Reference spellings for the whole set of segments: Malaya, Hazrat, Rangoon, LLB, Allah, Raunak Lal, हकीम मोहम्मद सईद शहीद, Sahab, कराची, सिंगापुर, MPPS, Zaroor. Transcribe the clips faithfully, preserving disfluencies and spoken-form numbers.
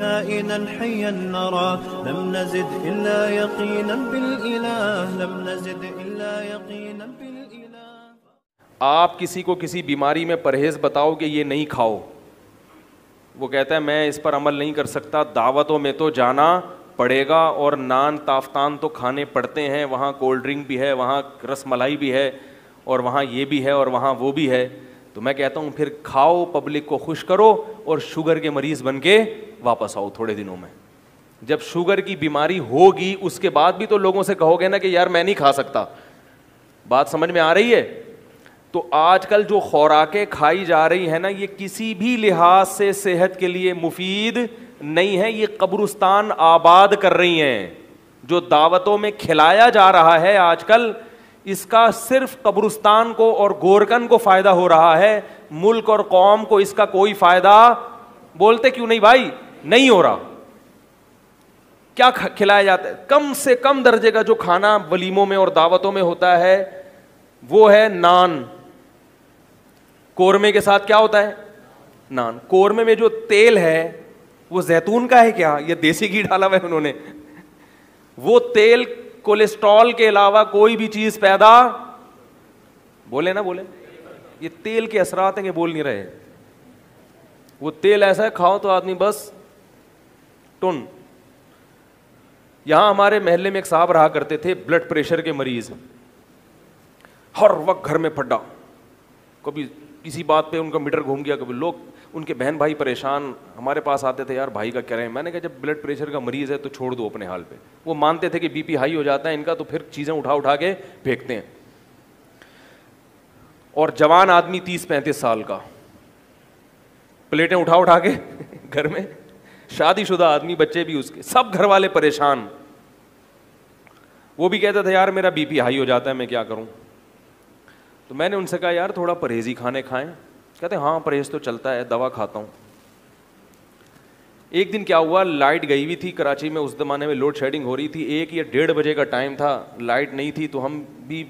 كائنا حيا نرى لم نزد إلا يقينا بالإله لم نزد إلا يقينا بالإله। आप किसी को किसी बीमारी में परहेज़ बताओ कि ये नहीं खाओ, वो कहता है मैं इस पर अमल नहीं कर सकता। दावतों में तो जाना पड़ेगा और नान ताफ्तान तो खाने पड़ते हैं, वहाँ कोल्ड ड्रिंक भी है, वहाँ रस मलाई भी है और वहाँ ये भी है और वहाँ वो भी है। तो मैं कहता हूँ फिर खाओ, पब्लिक को खुश करो और शुगर के मरीज़ बन के वापस आओ थोड़े दिनों में। जब शुगर की बीमारी होगी उसके बाद भी तो लोगों से कहोगे ना कि यार मैं नहीं खा सकता। बात समझ में आ रही है? तो आजकल जो खुराकें खाई जा रही हैं ना, ये किसी भी लिहाज से सेहत के लिए मुफीद नहीं है। ये कब्रिस्तान आबाद कर रही हैं। जो दावतों में खिलाया जा रहा है आजकल, इसका सिर्फ कब्रिस्तान को और गोरकन को फ़ायदा हो रहा है, मुल्क और कौम को इसका कोई फ़ायदा, बोलते क्यों नहीं भाई, नहीं हो रहा। क्या खिलाया जाता है? कम से कम दर्जे का जो खाना वलीमों में और दावतों में होता है वो है नान। कोरमे के साथ क्या होता है? नान। कोरमे में जो तेल है वो जैतून का है क्या, या देसी घी डाला हुआ है उन्होंने? वो तेल कोलेस्ट्रॉल के अलावा कोई भी चीज पैदा, बोले ना बोले, ये तेल के असरात हैं कि बोल नहीं रहे। वो तेल ऐसा है, खाओ तो आदमी बस टुन। यहां हमारे महल्ले में एक साहब रहा करते थे, ब्लड प्रेशर के मरीज, हर वक्त घर में फड्डा। कभी किसी बात पे उनका मीटर घूम गया, कभी लोग, उनके बहन भाई परेशान हमारे पास आते थे, यार भाई का कह रहे हैं। मैंने कहा जब ब्लड प्रेशर का मरीज़ है तो छोड़ दो अपने हाल पे। वो मानते थे कि बीपी हाई हो जाता है इनका तो फिर चीज़ें उठा उठा के फेंकते हैं। और जवान आदमी तीस पैंतीस साल का, प्लेटें उठा उठा के घर में, शादीशुदा आदमी, बच्चे भी उसके, सब घर वाले परेशान। वो भी कहता था यार मेरा बीपी हाई हो जाता है, मैं क्या करूँ। तो मैंने उनसे कहा यार थोड़ा परहेजी खाने खाएं। कहते हाँ परहेज तो चलता है, दवा खाता हूँ। एक दिन क्या हुआ, लाइट गई हुई थी कराची में, उस ज़माने में लोड शेडिंग हो रही थी। एक या डेढ़ बजे का टाइम था, लाइट नहीं थी, तो हम भी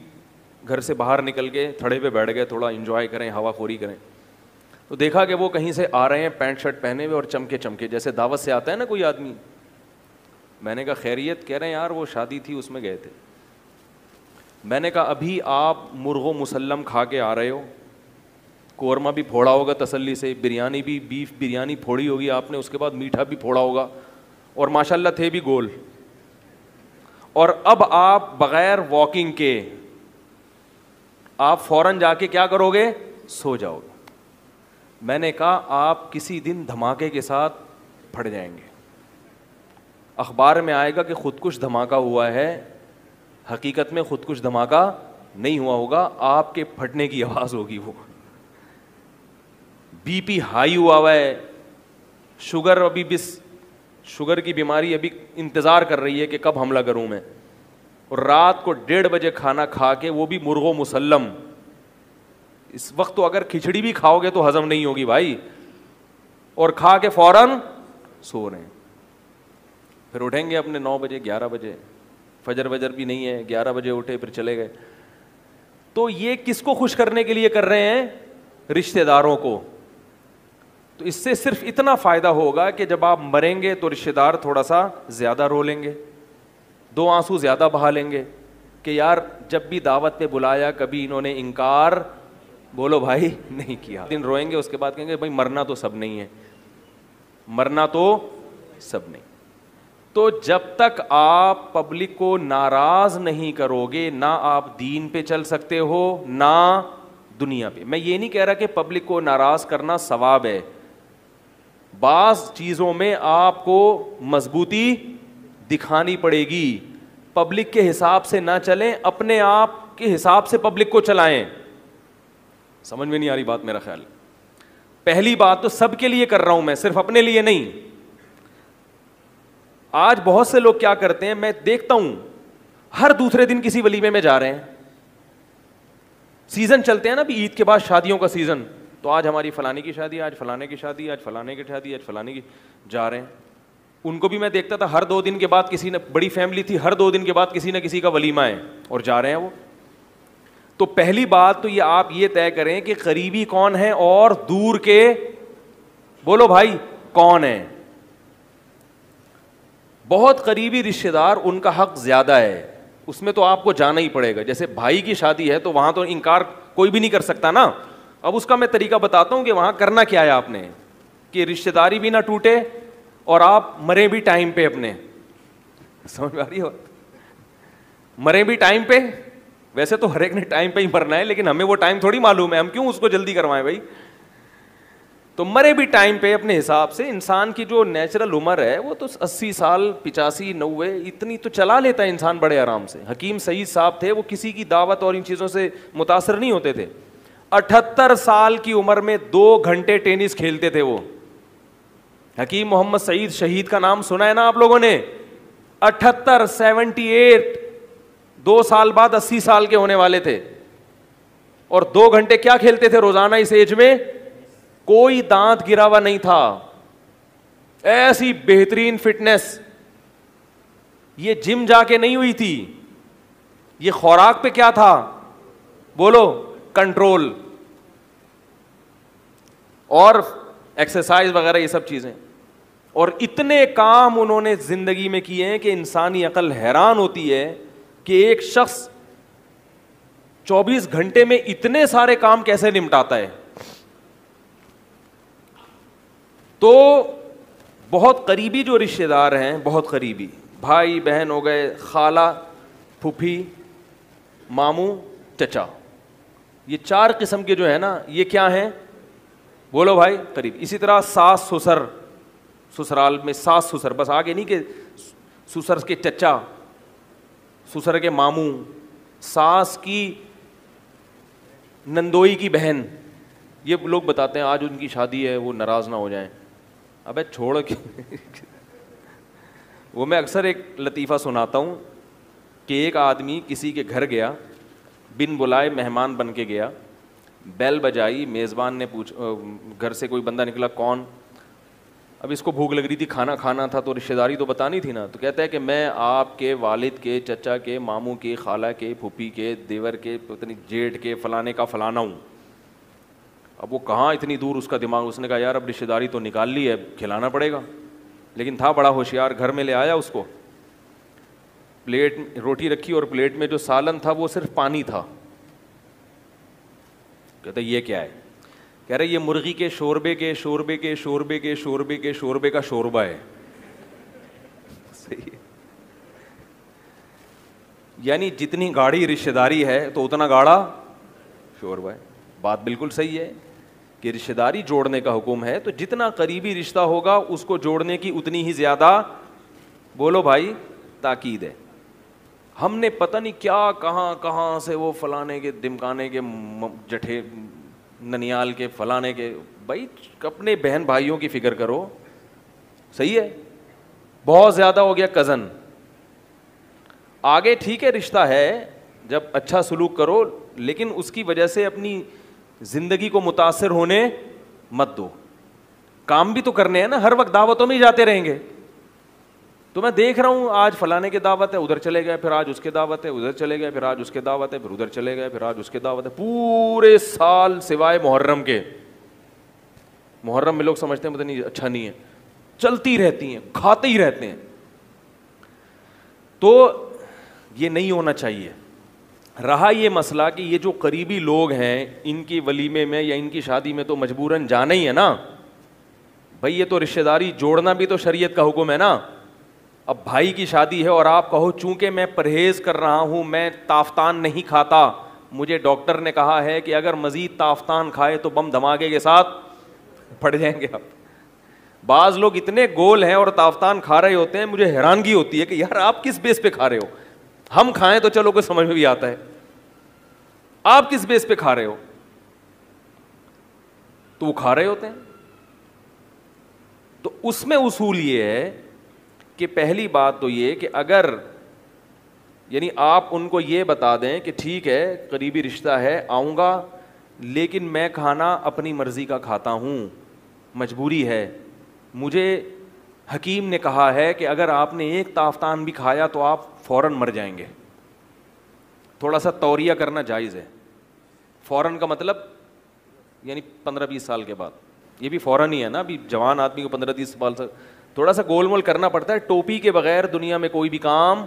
घर से बाहर निकल के थड़े पे बैठ गए, थोड़ा इंजॉय करें, हवाखोरी करें। तो देखा कि वो कहीं से आ रहे हैं पैंट शर्ट पहने हुए और चमके चमके, जैसे दावत से आता है ना कोई आदमी। मैंने कहा खैरियत? कह रहे हैं यार वो शादी थी उसमें गए थे। मैंने कहा अभी आप मुर्गो मुसल्लम खा के आ रहे हो, कोरमा भी फोड़ा होगा तसल्ली से, बिरयानी भी, बीफ बिरयानी फोड़ी होगी आपने, उसके बाद मीठा भी फोड़ा होगा, और माशाल्लाह थे भी गोल। और अब आप बग़ैर वॉकिंग के आप फ़ौरन जाके क्या करोगे, सो जाओगे। मैंने कहा आप किसी दिन धमाके के साथ फट जाएंगे, अखबार में आएगा कि ख़ुदकुश धमाका हुआ है, हकीकत में ख़ुदकुश धमाका नहीं हुआ होगा, आपके फटने की आवाज़ होगी। वो बीपी हाई हुआ हुआ है, शुगर अभी बिस शुगर की बीमारी अभी इंतज़ार कर रही है कि कब हमला करूं मैं। और रात को डेढ़ बजे खाना खा के, वो भी मुर्गो मुसल्लम। इस वक्त तो अगर खिचड़ी भी खाओगे तो हज़म नहीं होगी भाई। और खा के फ़ौरन सो रहे हैं, फिर उठेंगे अपने नौ बजे ग्यारह बजे, फजर वजर भी नहीं है, ग्यारह बजे उठे फिर चले गए। तो ये किसको खुश करने के लिए कर रहे हैं? रिश्तेदारों को। तो इससे सिर्फ इतना फ़ायदा होगा कि जब आप मरेंगे तो रिश्तेदार थोड़ा सा ज़्यादा रो लेंगे, दो आंसू ज़्यादा बहा लेंगे कि यार जब भी दावत पे बुलाया कभी इन्होंने इनकार, बोलो भाई, नहीं किया। दिन रोएंगे, उसके बाद कहेंगे भाई मरना तो सब नहीं है, मरना तो सब नहीं। तो जब तक आप पब्लिक को नाराज़ नहीं करोगे, ना आप दीन पे चल सकते हो ना दुनिया पे। मैं ये नहीं कह रहा कि पब्लिक को नाराज़ करना सवाब है, बास चीज़ों में आपको मजबूती दिखानी पड़ेगी। पब्लिक के हिसाब से ना चलें, अपने आप के हिसाब से पब्लिक को चलाएं। समझ में नहीं आ रही बात मेरा ख्याल। पहली बात तो सबके लिए कर रहा हूं मैं, सिर्फ अपने लिए नहीं। आज बहुत से लोग क्या करते हैं, मैं देखता हूं हर दूसरे दिन किसी वलीमे में जा रहे हैं। सीज़न चलते हैं ना अभी ईद के बाद शादियों का सीज़न, तो आज हमारी फलाने की शादी, आज फलाने की शादी, आज फलाने की शादी, आज फलाने की, जा रहे हैं। उनको भी मैं देखता था हर दो दिन के बाद किसी ने, बड़ी फैमिली थी, हर दो दिन के बाद किसी न किसी का वलीमा है और जा रहे हैं वो। तो पहली बात तो ये आप ये तय करें कि करीबी कौन है और दूर के, बोलो भाई, कौन है। बहुत करीबी रिश्तेदार उनका हक ज़्यादा है, उसमें तो आपको जाना ही पड़ेगा। जैसे भाई की शादी है तो वहाँ तो इनकार कोई भी नहीं कर सकता ना। अब उसका मैं तरीका बताता हूँ कि वहाँ करना क्या है आपने, कि रिश्तेदारी भी ना टूटे और आप मरे भी टाइम पे अपने, समझ में आ रही हो, मरे भी टाइम पे। वैसे तो हर एक ने टाइम पे ही मरना है, लेकिन हमें वो टाइम थोड़ी मालूम है, हम क्यों उसको जल्दी करवाएं भाई। तो मरे भी टाइम पे अपने हिसाब से। इंसान की जो नेचुरल उम्र है वो तो अस्सी साल, पिचासी, नब्बे, इतनी तो चला लेता है इंसान बड़े आराम से। हकीम सईद साहब थे, वो किसी की दावत और इन चीज़ों से मुतासर नहीं होते थे। अठहत्तर साल की उम्र में दो घंटे टेनिस खेलते थे वो। हकीम मोहम्मद सईद शहीद का नाम सुना है ना आप लोगों ने, अठहत्तर, सेवेंटी एट, दो साल बाद अस्सी साल के होने वाले थे, और दो घंटे क्या खेलते थे रोजाना। इस एज में कोई दांत गिरा हुआ नहीं था, ऐसी बेहतरीन फिटनेस। ये जिम जाके नहीं हुई थी, ये खुराक पे क्या था बोलो, कंट्रोल और एक्सरसाइज वगैरह ये सब चीजें। और इतने काम उन्होंने जिंदगी में किए हैं कि इंसानी अकल हैरान होती है कि एक शख्स चौबीस घंटे में इतने सारे काम कैसे निपटाता है। तो बहुत करीबी जो रिश्तेदार हैं, बहुत करीबी भाई बहन हो गए, खाला, फूफी, मामू, चचा, ये चार किस्म के जो है ना, ये क्या हैं बोलो भाई, करीब। इसी तरह सास ससुर, ससुराल में सास ससुर, बस आगे नहीं कि ससुर के चचा, ससुर के मामू, सास की नंदोई की बहन। ये लोग बताते हैं आज उनकी शादी है, वो नाराज ना हो जाएं। अबे छोड़ के वो मैं अक्सर एक लतीफ़ा सुनाता हूँ कि एक आदमी किसी के घर गया, बिन बुलाए मेहमान बन के गया, बैल बजाई, मेज़बान ने पूछा, घर से कोई बंदा निकला, कौन? अब इसको भूख लग रही थी, खाना खाना था, तो रिश्तेदारी तो बतानी थी ना। तो कहता है कि मैं आपके वालिद के, चचा के, मामू के, खाला के, फूफी के, देवर के, पत्नी, जेठ के, फलाने का फलाना हूँ। अब वो कहाँ इतनी दूर उसका दिमाग, उसने कहा यार अब रिश्तेदारी तो निकाल ली है, खिलाना पड़ेगा। लेकिन था बड़ा होशियार, घर में ले आया उसको, प्लेट रोटी रखी और प्लेट में जो सालन था वो सिर्फ पानी था। कहते ये क्या है? कह रहे ये मुर्गी के शोरबे के शोरबे के शोरबे के शोरबे के शोरबे का शोरबा है। सही है, यानी जितनी गाढ़ी रिश्तेदारी है तो उतना गाढ़ा शोरबा है। बात बिल्कुल सही है कि रिश्तेदारी जोड़ने का हुक्म है, तो जितना करीबी रिश्ता होगा उसको जोड़ने की उतनी ही ज़्यादा बोलो भाई ताकीद है। हमने पता नहीं क्या कहाँ कहाँ से वो फलाने के, दिमकाने के, जठे, ननियाल के, फलाने के, भाई अपने बहन भाइयों की फिक्र करो, सही है। बहुत ज़्यादा हो गया कज़न। आगे ठीक है रिश्ता है जब अच्छा सलूक करो, लेकिन उसकी वजह से अपनी ज़िंदगी को मुतासर होने मत दो। काम भी तो करने हैं ना, हर वक्त दावतों में ही जाते रहेंगे। तो मैं देख रहा हूँ आज फलाने की दावत है, उधर चले गए, फिर आज उसके दावत है, उधर चले गए, फिर आज उसके दावत है, फिर उधर चले गए, फिर आज उसके दावत है, पूरे साल सिवाय मुहर्रम के। मुहर्रम में लोग समझते हैं पता नहीं अच्छा नहीं है, चलती रहती हैं, खाते ही रहते हैं। तो ये नहीं होना चाहिए। रहा ये मसला कि ये जो करीबी लोग हैं इनकी वलीमे में या इनकी शादी में तो मजबूरन जाना ही है ना भाई, ये तो रिश्तेदारी जोड़ना भी तो शरीयत का हुक्म है ना। अब भाई की शादी है और आप कहो चूंकि मैं परहेज कर रहा हूं, मैं ताफ्तान नहीं खाता, मुझे डॉक्टर ने कहा है कि अगर मजीद ताफ्तान खाए तो बम धमाके के साथ पड़ जाएंगे आप। बाज लोग इतने गोल हैं और ताफ्तान खा रहे होते हैं, मुझे हैरानगी होती है कि यार आप किस बेस पे खा रहे हो। हम खाएं तो चलो कुछ समझ में भी आता है, आप किस बेस पे खा रहे हो? तो वो खा रहे होते हैं। तो उसमें उसूल ये है कि पहली बात तो ये कि अगर यानी आप उनको ये बता दें कि ठीक है करीबी रिश्ता है, आऊँगा, लेकिन मैं खाना अपनी मर्ज़ी का खाता हूँ, मजबूरी है। मुझे हकीम ने कहा है कि अगर आपने एक ताफ्तान भी खाया तो आप फ़ौरन मर जाएंगे। थोड़ा सा तौरिया करना जायज़ है। फ़ौरन का मतलब यानी पंद्रह बीस साल के बाद, ये भी फ़ौरन ही है ना, अभी जवान आदमी को पंद्रह तीस साल थोड़ा सा गोलमोल करना पड़ता है। टोपी के बगैर दुनिया में कोई भी काम,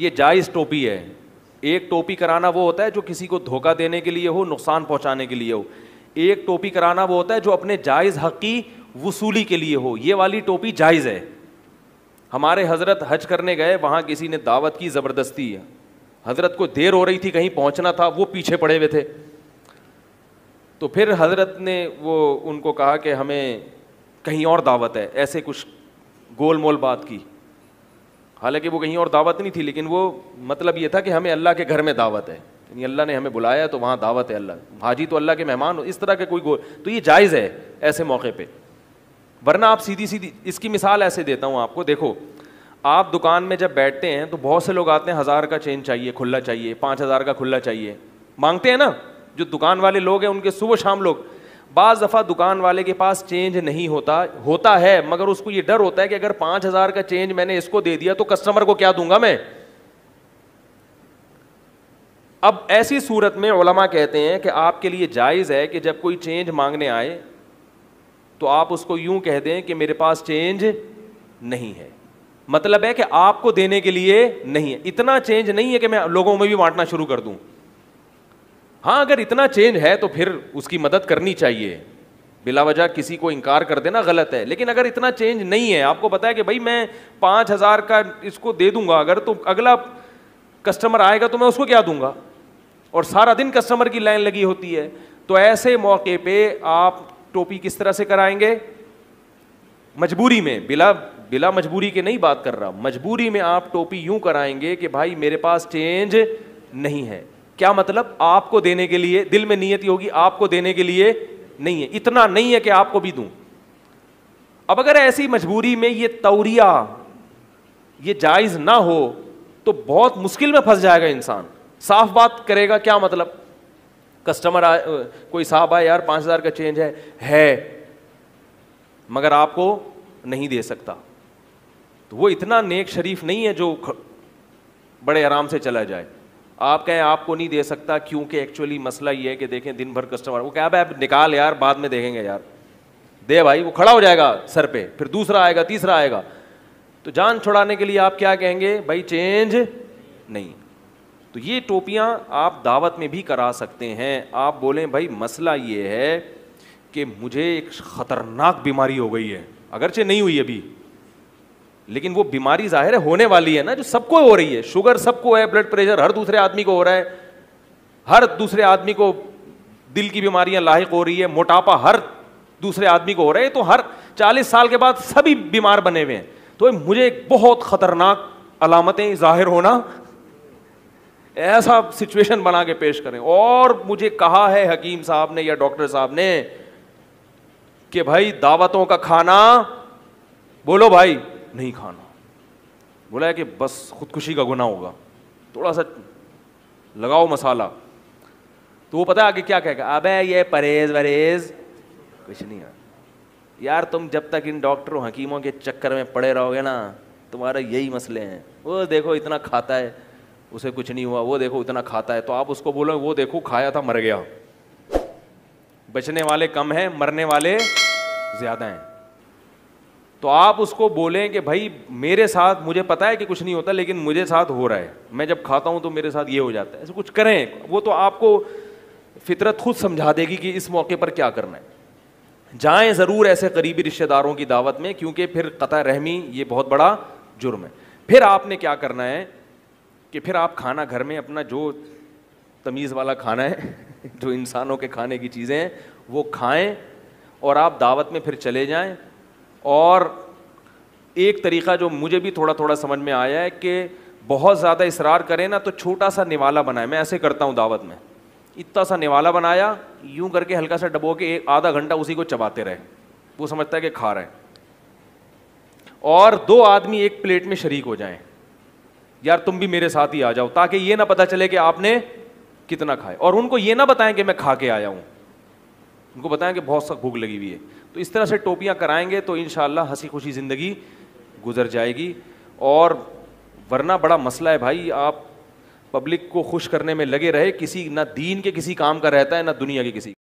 ये जायज़ टोपी है। एक टोपी कराना वो होता है जो किसी को धोखा देने के लिए हो, नुकसान पहुंचाने के लिए हो। एक टोपी कराना वो होता है जो अपने जायज़ हक़ की वसूली के लिए हो। ये वाली टोपी जायज़ है। हमारे हज़रत हज करने गए, वहाँ किसी ने दावत की ज़बरदस्ती, हज़रत को देर हो रही थी, कहीं पहुँचना था, वो पीछे पड़े हुए थे। तो फिर हज़रत ने वो उनको कहा कि हमें कहीं और दावत है, ऐसे कुछ गोल मोल बात की। हालांकि वो कहीं और दावत नहीं थी, लेकिन वो मतलब ये था कि हमें अल्लाह के घर में दावत है, यानी अल्लाह ने हमें बुलाया तो वहाँ दावत है। अल्लाह हाजी तो अल्लाह के मेहमान हो, इस तरह के कोई गोल, तो ये जायज़ है ऐसे मौके पे। वरना आप सीधी सीधी इसकी मिसाल ऐसे देता हूँ आपको। देखो, आप दुकान में जब बैठते हैं तो बहुत से लोग आते हैं, हज़ार का चेन चाहिए, खुला चाहिए, पाँच हज़ार का खुला चाहिए, मांगते हैं ना। जो दुकान वाले लोग हैं उनके सुबह शाम लोग, बाज़ दफ़ा दुकान वाले के पास चेंज नहीं होता, होता है, मगर उसको ये डर होता है कि अगर पाँच हज़ार का चेंज मैंने इसको दे दिया तो कस्टमर को क्या दूंगा मैं। अब ऐसी सूरत में उलमा कहते हैं कि आपके लिए जायज़ है कि जब कोई चेंज मांगने आए तो आप उसको यूं कह दें कि मेरे पास चेंज नहीं है, मतलब है कि आपको देने के लिए नहीं है। इतना चेंज नहीं है कि मैं लोगों में भी बांटना शुरू कर दूँ। हाँ, अगर इतना चेंज है तो फिर उसकी मदद करनी चाहिए, बिलावजह किसी को इनकार कर देना गलत है। लेकिन अगर इतना चेंज नहीं है, आपको पता है कि भाई मैं पाँच हज़ार का इसको दे दूंगा अगर, तो अगला कस्टमर आएगा तो मैं उसको क्या दूंगा, और सारा दिन कस्टमर की लाइन लगी होती है। तो ऐसे मौके पे आप टोपी किस तरह से कराएंगे? मजबूरी में, बिला बिला मजबूरी के नहीं बात कर रहा, मजबूरी में आप टोपी यूँ कराएंगे कि भाई मेरे पास चेंज नहीं है। क्या मतलब? आपको देने के लिए, दिल में नीयत होगी आपको देने के लिए नहीं है, इतना नहीं है कि आपको भी दूं। अब अगर ऐसी मजबूरी में ये तौरिया, ये जायज़ ना हो तो बहुत मुश्किल में फंस जाएगा इंसान। साफ बात करेगा, क्या मतलब कस्टमर आ, कोई साहब आए, यार पाँच हज़ार का चेंज है है मगर आपको नहीं दे सकता, तो वो इतना नेक शरीफ नहीं है जो बड़े आराम से चला जाए। आप कहें आपको नहीं दे सकता क्योंकि एक्चुअली मसला ये है कि देखें दिन भर कस्टमर, वो क्या भाई निकाल यार, बाद में देखेंगे यार, दे भाई, वो खड़ा हो जाएगा सर पे, फिर दूसरा आएगा, तीसरा आएगा। तो जान छुड़ाने के लिए आप क्या कहेंगे? भाई चेंज नहीं। तो ये टोपियाँ आप दावत में भी करा सकते हैं। आप बोलें भाई मसला ये है कि मुझे एक ख़तरनाक बीमारी हो गई है, अगरचे नहीं हुई अभी, लेकिन वो बीमारी जाहिर है होने वाली है ना, जो सबको हो रही है। शुगर सबको है, ब्लड प्रेशर हर दूसरे आदमी को हो रहा है, हर दूसरे आदमी को दिल की बीमारियां लाहिक हो रही है, मोटापा हर दूसरे आदमी को हो रहा है। तो हर चालीस साल के बाद सभी बीमार बने हुए हैं। तो मुझे एक बहुत ख़तरनाक अलामतें जाहिर होना, ऐसा सिचुएशन बना के पेश करें, और मुझे कहा है हकीम साहब ने या डॉक्टर साहब ने कि भाई दावतों का खाना, बोलो भाई नहीं खाना, बोला है कि बस खुदकुशी का गुनाह होगा, थोड़ा सा लगाओ मसाला। तो वो पता है आगे क्या कहेगा? अबे ये परहेज वरेज कुछ नहीं है यार, तुम जब तक इन डॉक्टरों हकीमों के चक्कर में पड़े रहोगे ना, तुम्हारा यही मसले हैं। वो देखो इतना खाता है, उसे कुछ नहीं हुआ, वो देखो इतना खाता है। तो आप उसको बोलो वो देखो खाया था मर गया। बचने वाले कम हैं, मरने वाले ज़्यादा हैं। तो आप उसको बोलें कि भाई मेरे साथ, मुझे पता है कि कुछ नहीं होता, लेकिन मुझे साथ हो रहा है, मैं जब खाता हूँ तो मेरे साथ ये हो जाता है, ऐसे कुछ करें। वो तो आपको फितरत खुद समझा देगी कि इस मौके पर क्या करना है। जाएं ज़रूर ऐसे करीबी रिश्तेदारों की दावत में, क्योंकि फिर क़ता रहमी ये बहुत बड़ा जुर्म है। फिर आपने क्या करना है कि फिर आप खाना घर में अपना, जो तमीज़ वाला खाना है, जो इंसानों के खाने की चीज़ें हैं, वो खाएँ और आप दावत में फिर चले जाएँ। और एक तरीक़ा जो मुझे भी थोड़ा थोड़ा समझ में आया है कि बहुत ज़्यादा इसरार करें ना तो छोटा सा निवाला बनाएं। मैं ऐसे करता हूँ दावत में, इतना सा निवाला बनाया, यूं करके हल्का सा डबो के एक आधा घंटा उसी को चबाते रहे, वो समझता है कि खा रहे हैं। और दो आदमी एक प्लेट में शरीक हो जाएं, यार तुम भी मेरे साथ ही आ जाओ, ताकि ये ना पता चले कि आपने कितना खाया, और उनको ये ना बताएं कि मैं खा के आया हूँ, उनको बताएं कि बहुत सख्त भूख लगी हुई है। तो इस तरह से टोपियाँ कराएंगे तो इंशाअल्लाह हंसी खुशी ज़िंदगी गुजर जाएगी। और वरना बड़ा मसला है भाई, आप पब्लिक को खुश करने में लगे रहे, किसी ना दीन के किसी काम का रहता है ना दुनिया के किसी